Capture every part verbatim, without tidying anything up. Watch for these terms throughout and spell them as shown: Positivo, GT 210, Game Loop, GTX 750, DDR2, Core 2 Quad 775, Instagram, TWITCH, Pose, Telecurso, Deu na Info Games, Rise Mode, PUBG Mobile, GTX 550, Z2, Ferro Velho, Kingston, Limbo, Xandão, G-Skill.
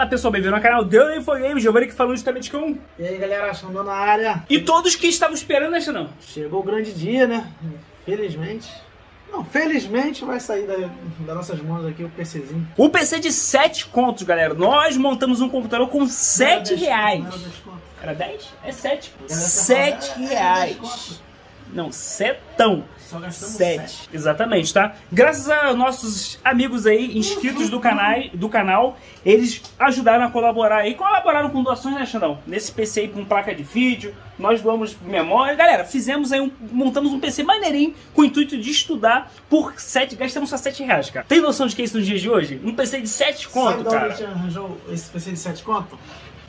Fala pessoal, bem-vindo ao canal Deu na Info Games, Giovanni que falou justamente com... E aí galera, Xandão na área. E todos que estavam esperando, né Xandão? Chegou o grande dia, né? Felizmente... Não, felizmente vai sair da, das nossas mãos aqui o PCzinho. O P C de sete contos, galera. Nós montamos um computador com sete reais. Era dez? É sete. sete reais. Não, setão. Só gastamos sete. Exatamente, tá? Graças a nossos amigos aí, inscritos uhum. do, canal, do canal, eles ajudaram a colaborar aí. Colaboraram com doações, né, Xandão? Nesse P C aí com placa de vídeo, nós doamos memória. Galera, fizemos aí, um, montamos um P C maneirinho com o intuito de estudar por sete. Gastamos só sete reais, cara. Tem noção de que é isso nos dias de hoje? Um P C de sete conto, cara. Sabe onde a gente arranjou esse P C de sete conto?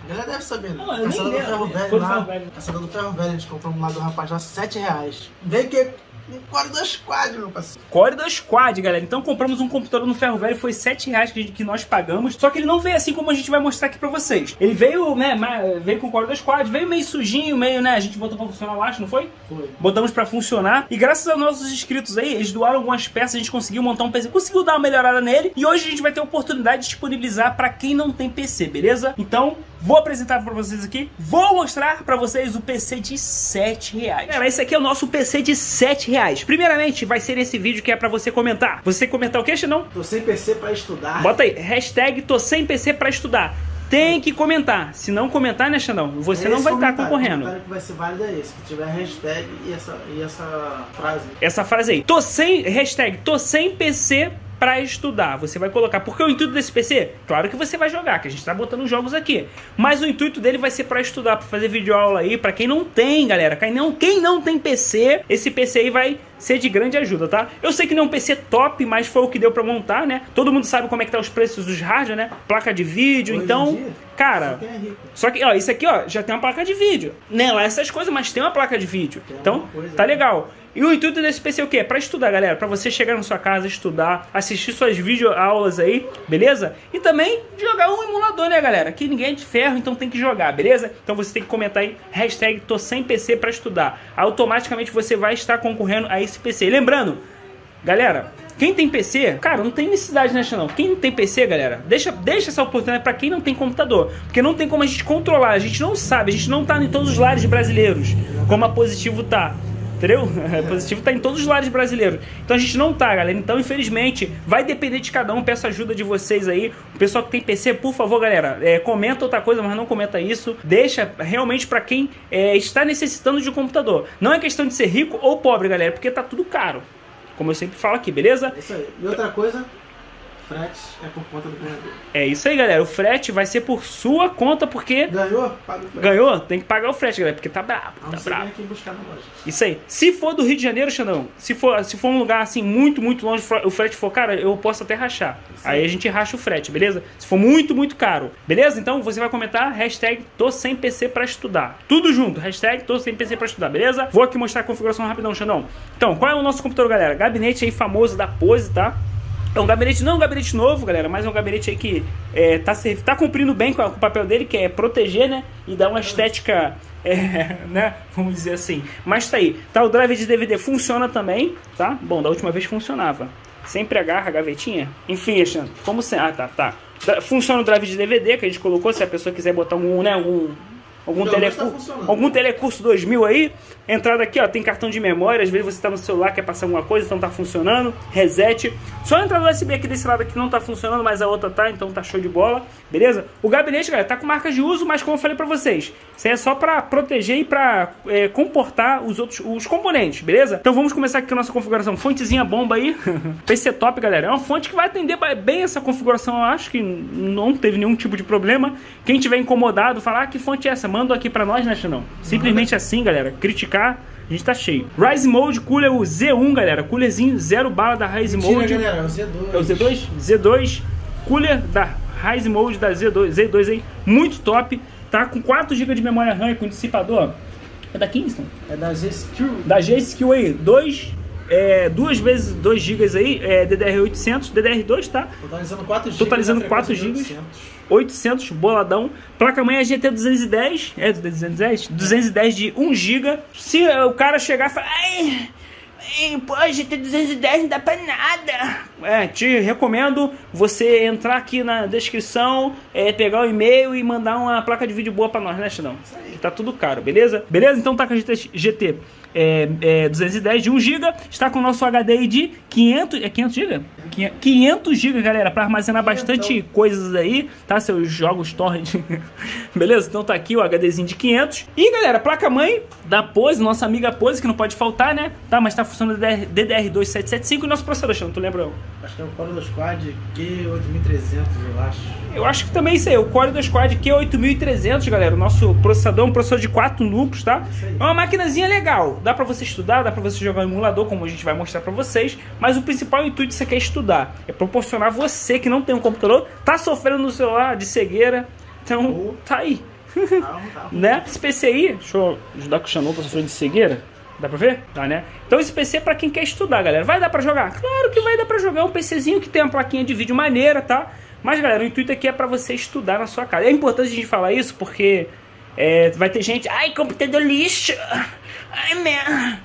A galera deve saber, né? Não, eu Caçador nem do Ferro Velho, lá, velho. Caçador do Ferro Velho, a gente comprou um lado do rapaz lá, sete reais. Vem que um Core dois Quad, meu parceiro. Core dois Quad, galera. Então compramos um computador no Ferro Velho, foi sete reais que, que nós pagamos. Só que ele não veio assim como a gente vai mostrar aqui pra vocês. Ele veio, né, veio com o Core dois Quad, veio meio sujinho, meio, né, a gente botou pra funcionar, eu acho, não foi? Foi. Botamos pra funcionar. E graças aos nossos inscritos aí, eles doaram algumas peças, a gente conseguiu montar um P C, conseguiu dar uma melhorada nele. E hoje a gente vai ter a oportunidade de disponibilizar pra quem não tem P C, beleza? Então... vou apresentar pra vocês aqui, vou mostrar pra vocês o P C de sete reais. Cara, esse aqui é o nosso P C de sete reais. Primeiramente, vai ser esse vídeo que é pra você comentar. Você comentar o que, Xandão? Tô sem P C pra estudar. Bota aí, hashtag tô sem P C pra estudar. Tem que comentar. Se não comentar, né, Xandão? Você esse não vai estar tá concorrendo. O comentário que vai ser válido é esse, que tiver hashtag e essa, e essa frase. Essa frase aí. Tô sem, hashtag tô sem P C pra estudar, você vai colocar. Porque o intuito desse P C, claro que você vai jogar, que a gente tá botando jogos aqui, mas o intuito dele vai ser pra estudar, pra fazer videoaula aí, pra quem não tem, galera, quem não, quem não tem P C, esse P C aí vai ser de grande ajuda, tá? Eu sei que não é um P C top, mas foi o que deu pra montar, né? Todo mundo sabe como é que tá os preços dos hardware, né? Placa de vídeo, hoje então... dia, cara, é rico. Só que, ó, isso aqui, ó, já tem uma placa de vídeo, né? Lá essas coisas, mas tem uma placa de vídeo, tem então, tá aí. Legal. E o intuito desse P C é o quê? É pra estudar, galera. Pra você chegar na sua casa, estudar, assistir suas videoaulas aí, beleza? E também jogar um emulador, né, galera? Que ninguém é de ferro, então tem que jogar, beleza? Então você tem que comentar aí, hashtag tô sem P C pra estudar. Automaticamente você vai estar concorrendo a esse P C. Lembrando, galera... quem tem P C, cara, não tem necessidade, né, Xandão? Quem não tem P C, galera, deixa, deixa essa oportunidade pra quem não tem computador. Porque não tem como a gente controlar, a gente não sabe, a gente não tá em todos os lares brasileiros, como a Positivo tá. Entendeu? A Positivo tá em todos os lares brasileiros. Então a gente não tá, galera. Então, infelizmente, vai depender de cada um. Peço ajuda de vocês aí. O pessoal que tem P C, por favor, galera, é, comenta outra coisa, mas não comenta isso. Deixa realmente pra quem é, está necessitando de um computador. Não é questão de ser rico ou pobre, galera, porque tá tudo caro. Como eu sempre falo aqui, beleza? É isso aí. E outra coisa... frete é por conta do ganhador. É isso aí, galera. O frete vai ser por sua conta, porque... ganhou? Paga o frete. Ganhou? Tem que pagar o frete, galera, porque tá brabo. Tá brabo. Buscar na loja. Isso aí. Se for do Rio de Janeiro, Xandão, se for, se for um lugar assim muito, muito longe, o frete for, cara, eu posso até rachar. Isso aí. Aí a gente racha o frete, beleza? Se for muito, muito caro. Beleza? Então você vai comentar hashtag tô sem P C pra estudar. Tudo junto. Hashtag tô sem P C pra estudar, beleza? Vou aqui mostrar a configuração rapidão, Xandão. Então, qual é o nosso computador, galera? Gabinete aí famoso da Pose, tá? É um gabinete, não é um gabinete novo, galera, mas é um gabinete aí que é, tá, tá cumprindo bem com, a, com o papel dele, que é proteger, né? E dar uma estética, é, né? Vamos dizer assim. Mas tá aí. Tá, o drive de D V D funciona também, tá? Bom, da última vez funcionava. Sempre agarra a gavetinha. Enfim, Alexandre, como se... ah, tá, tá. Funciona o drive de D V D que a gente colocou, se a pessoa quiser botar um, né, um... algum, não, telecur... tá algum telecurso dois mil aí. Entrada aqui, ó, tem cartão de memória. Às vezes você tá no celular, quer passar alguma coisa, então tá funcionando. Reset. Só a entrada U S B aqui desse lado aqui não tá funcionando, mas a outra tá, então tá show de bola. Beleza? O gabinete, galera, tá com marcas de uso, mas como eu falei pra vocês, isso aí é só pra proteger e pra é, comportar os outros os componentes, beleza? Então vamos começar aqui com a nossa configuração. Fontezinha bomba aí. P C top, galera. É uma fonte que vai atender bem essa configuração, eu acho que não teve nenhum tipo de problema. Quem tiver incomodado, falar ah, que fonte é essa? Manda aqui pra nós, né, Xandão? Simplesmente assim, galera. Criticar, a gente tá cheio. Rise Mode, cooler o Z um, galera. Coolerzinho, zero bala da Rise Mode. Mentira, galera, é o Z dois. É o Z dois? Z dois, cooler da Rise Mode da Z dois, Z dois aí. Muito top. Tá com quatro gigas de memória RAM e com dissipador. É da Kingston? É da G-Skill. Da G-Skill aí. Dois, é, duas vezes dois gigas aí. É, D D R oitocentos, D D R dois, tá? Totalizando quatro gigas. Totalizando quatro gigas. oitocentos, boladão. Placa-mãe é G T duzentos e dez. É, duzentos e dez? duzentos e dez de um giga. Se o cara chegar e falar... ai, também. Pô, G T duzentos e dez não dá pra nada. É, te recomendo você entrar aqui na descrição, é, pegar o e-mail e mandar uma placa de vídeo boa pra nós, né, Xandão? Que tá tudo caro, beleza? Beleza? Então tá com a G T, G T é, é, duzentos e dez de um giga. Está com o nosso H D aí de quinhentos... É quinhentos gigas? quinhentos gigas, galera, pra armazenar bastante então. coisas aí, tá? Seus jogos torrent. Beleza? Então tá aqui o HDzinho de quinhentos. E, galera, placa-mãe da Pose, nossa amiga Pose, que não pode faltar, né? Tá, mas tá funcionando D D R dois sete setenta e cinco e nosso processador, Xandão, tu lembra? Acho que é o Core dois Quad Q oito mil e trezentos, eu acho. Eu acho que também isso aí, o Core dois Quad Q oito mil e trezentos, galera. O nosso processador é um processador de quatro núcleos, tá? É uma maquinazinha legal. Dá pra você estudar, dá pra você jogar um emulador, como a gente vai mostrar pra vocês. Mas o principal intuito disso aqui é estudar. É proporcionar você que não tem um computador, tá sofrendo no celular de cegueira. Então, oh. tá aí. Né? Esse P C aí, deixa eu ajudar com o Xandão, tá sofrendo de cegueira. Dá pra ver? Tá, né? Então esse P C é pra quem quer estudar, galera. Vai dar pra jogar? Claro que vai dar pra jogar. É um PCzinho que tem uma plaquinha de vídeo maneira, tá? Mas, galera, o intuito aqui é pra você estudar na sua casa. É importante a gente falar isso porque é, vai ter gente... Ai, computador lixo! Ai, man!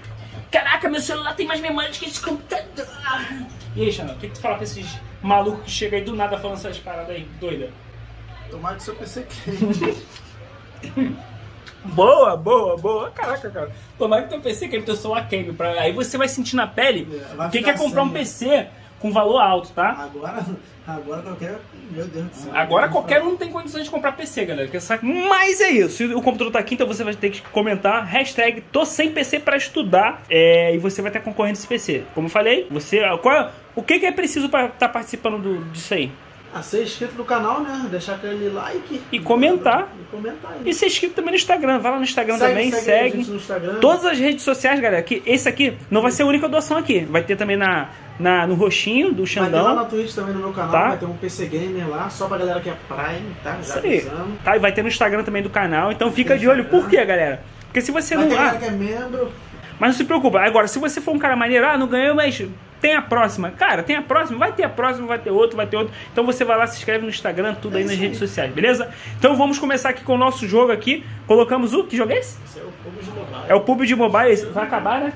Caraca, meu celular tem mais memória do que esse computador! E aí, Xandão, o que, que tu fala pra esses malucos que chegam aí do nada falando essas paradas aí, doida? Tomara que seu P C queime. Boa, boa, boa. Caraca, cara. Tomara que teu P C queime, teu celular queime. Pra... Aí você vai sentir na pele é, quem quer assim, comprar um P C com valor alto, tá? Agora, agora qualquer... Meu Deus do céu. Agora qualquer um tem condições de comprar P C, galera. Que essa... Mas é isso. O computador tá aqui, então você vai ter que comentar. Hashtag tô sem P C pra estudar. É... E você vai estar concorrendo esse P C. Como eu falei, você... Qual... O que que é preciso pra estar participando do... disso aí? Ah, ser inscrito no canal, né? Deixar aquele like. E comentar. E, comentar aí. E ser inscrito também no Instagram. Vai lá no Instagram segue, também, segue. segue. No Instagram. Todas as redes sociais, galera. Que esse aqui não vai ser a única doação aqui. Vai ter também na, na, no roxinho do Xandão. Vai ter lá na Twitch também no meu canal. Tá? Vai ter um P C Gamer lá, só pra galera que é Prime, tá? Já avisamos. Tá, e vai ter no Instagram também do canal. Então vai fica de olho. Instagram. Por quê, galera? Porque se você vai não... Ter ah, que é membro. Mas não se preocupa. Agora, se você for um cara maneiro, ah, não ganhou, mas... Tem a próxima, cara, tem a próxima, vai ter a próxima, vai ter outro, vai ter outro. Então você vai lá, se inscreve no Instagram, tudo aí nas redes sociais, beleza? Então vamos começar aqui com o nosso jogo aqui. Colocamos o... Que jogo é esse? Esse é o P U B G Mobile. É o P U B G Mobile, esse vai acabar, né?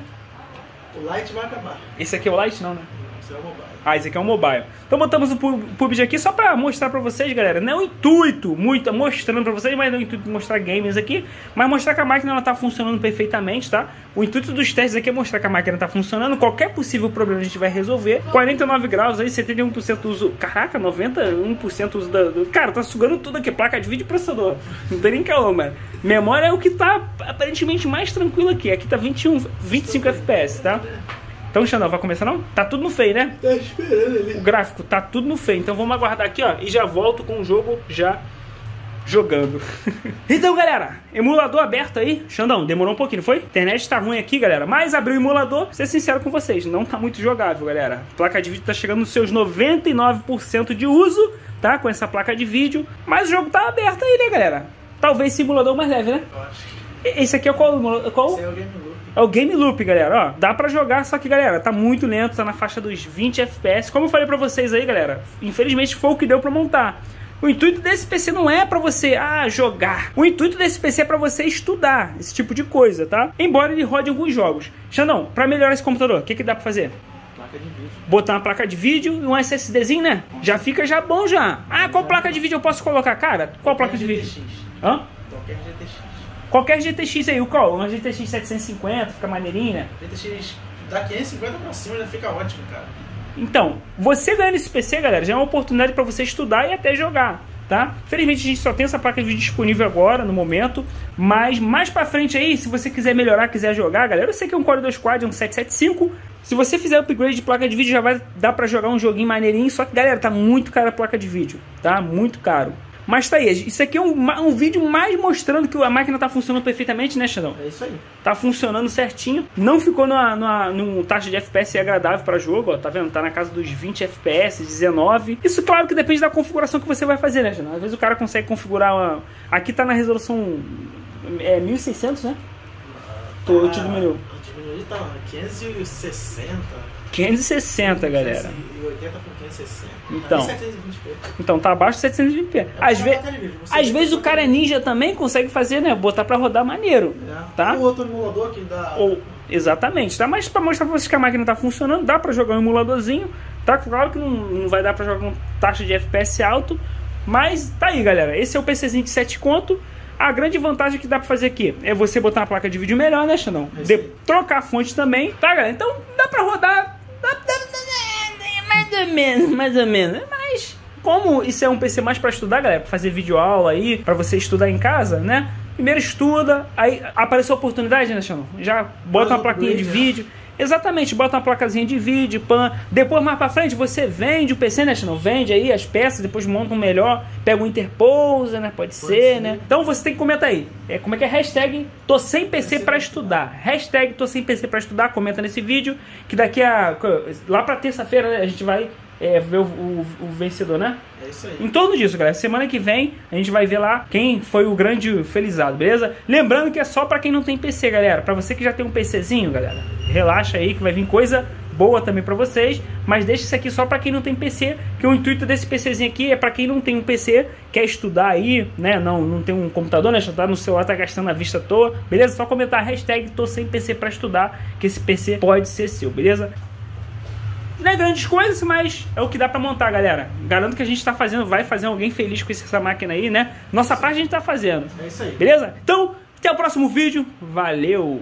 O Lite vai acabar. Esse aqui é o Lite não, né? Esse é o Mobile. Ah, esse aqui é o Mobile. Então botamos o P U B G aqui só pra mostrar pra vocês, galera. Não é um intuito muito mostrando pra vocês, mas não é um intuito de mostrar games aqui. Mas mostrar que a máquina ela tá funcionando perfeitamente, tá? O intuito dos testes aqui é mostrar que a máquina tá funcionando. Qualquer possível problema a gente vai resolver. quarenta e nove graus aí, setenta e um por cento uso. Caraca, noventa e um por cento uso da... Cara, tá sugando tudo aqui. Placa de vídeo e processador. Não tem nem calma, mano. Memória é o que tá aparentemente mais tranquilo aqui. Aqui tá vinte e um, vinte e cinco F P S, tá? Então, Xandão, vai começar não? Tá tudo no feio, né? Tá esperando ali. O gráfico tá tudo no feio. Então vamos aguardar aqui, ó. E já volto com o jogo já jogando. Então, galera, emulador aberto aí. Xandão, demorou um pouquinho, foi? A internet tá ruim aqui, galera. Mas abriu o emulador. Vou ser sincero com vocês, não tá muito jogável, galera. A placa de vídeo tá chegando nos seus noventa e nove por cento de uso, tá? Com essa placa de vídeo. Mas o jogo tá aberto aí, né, galera? Talvez simulador mais leve, né? Eu acho que... Esse aqui é qual? Qual? Esse é o Game Loop. É o Game Loop, galera, ó. Dá pra jogar, só que, galera, tá muito lento, tá na faixa dos vinte F P S. Como eu falei pra vocês aí, galera, infelizmente foi o que deu pra montar. O intuito desse P C não é pra você, ah, jogar. O intuito desse P C é pra você estudar esse tipo de coisa, tá? Embora ele rode alguns jogos. Xandão, pra melhorar esse computador, o que que dá pra fazer? Placa de vídeo. Botar uma placa de vídeo e um SSDzinho, né? Já fica já bom já. Ah, qual placa de vídeo eu posso colocar, cara? Qual placa de vídeo? Hã? Qualquer G T X. Qualquer G T X aí, o qual? Uma G T X setecentos e cinquenta, fica maneirinha. G T X da quinhentos e cinquenta pra cima já fica ótimo, cara. Então, você ganhando esse P C, galera, já é uma oportunidade pra você estudar e até jogar, tá? Felizmente a gente só tem essa placa de vídeo disponível agora, no momento. Mas mais pra frente aí, se você quiser melhorar, quiser jogar, galera, eu sei que é um Core dois Quad, é um sete setenta e cinco. Se você fizer upgrade de placa de vídeo, já vai dar pra jogar um joguinho maneirinho. Só que, galera, tá muito cara a placa de vídeo, tá? Muito caro. Mas tá aí, isso aqui é um, um vídeo mais mostrando que a máquina tá funcionando perfeitamente, né, Xandão? É isso aí. Tá funcionando certinho. Não ficou numa, numa, numa taxa de F P S agradável pra jogo, ó. Tá vendo? Tá na casa dos vinte F P S, dezenove. Isso, claro, que depende da configuração que você vai fazer, né, Xandão? Às vezes o cara consegue configurar uma... Aqui tá na resolução... É, mil e seiscentos, né? Tá, eu te diminuiu. Diminuiu, tá quinhentos e sessenta... quinhentos e sessenta, galera. oitenta por quinhentos e sessenta. Então, então tá abaixo de setecentos e vinte p. Às, ve às vezes o cara ninja também consegue fazer, né? Botar pra rodar maneiro. É. Tá? O outro emulador que dá. Ou... Exatamente, tá? Mas para mostrar para vocês que a máquina tá funcionando, dá para jogar um emuladorzinho, tá? Claro que não, não vai dar para jogar com taxa de F P S alto, mas tá aí, galera. Esse é o PCzinho de sete conto. A grande vantagem que dá pra fazer aqui é você botar uma placa de vídeo melhor, né, Xandão? De trocar a fonte também, tá, galera? Então dá pra rodar, dá, dá, dá, mais ou menos, mais ou menos. Mas como isso é um P C mais pra estudar, galera, pra fazer videoaula aí, pra você estudar em casa, né? Primeiro estuda, aí apareceu a oportunidade, né, Xandão? Já bota uma plaquinha de vídeo. Exatamente, bota uma placazinha de vídeo, pan. Depois, mais pra frente, você vende o P C, né, Xandão? Vende aí as peças, depois monta um melhor, pega um Interpose, né? Pode, Pode ser, ser, né? Então você tem que comentar aí. É, como é que é? Hashtag tô sem P C pra estudar. Hashtag tô sem P C pra estudar. Comenta nesse vídeo, que daqui a... lá pra terça-feira, né, a gente vai é, ver o, o, o vencedor, né? É isso aí. Em torno disso, galera. Semana que vem a gente vai ver lá quem foi o grande felizado, beleza? Lembrando que é só pra quem não tem P C, galera. Pra você que já tem um PCzinho, galera, relaxa aí que vai vir coisa boa também pra vocês, mas deixa isso aqui só pra quem não tem P C, que o intuito desse PCzinho aqui é pra quem não tem um P C, quer estudar aí, né, não, não tem um computador, né, já tá no celular, tá gastando a vista à toa, beleza? Só comentar a hashtag tô sem P C pra estudar, que esse P C pode ser seu, beleza? Não é grandes coisas, mas é o que dá pra montar, galera. Garanto que a gente tá fazendo, vai fazer alguém feliz com essa máquina aí, né? Nossa parte a gente tá fazendo. É isso aí. Beleza? Então, até o próximo vídeo. Valeu!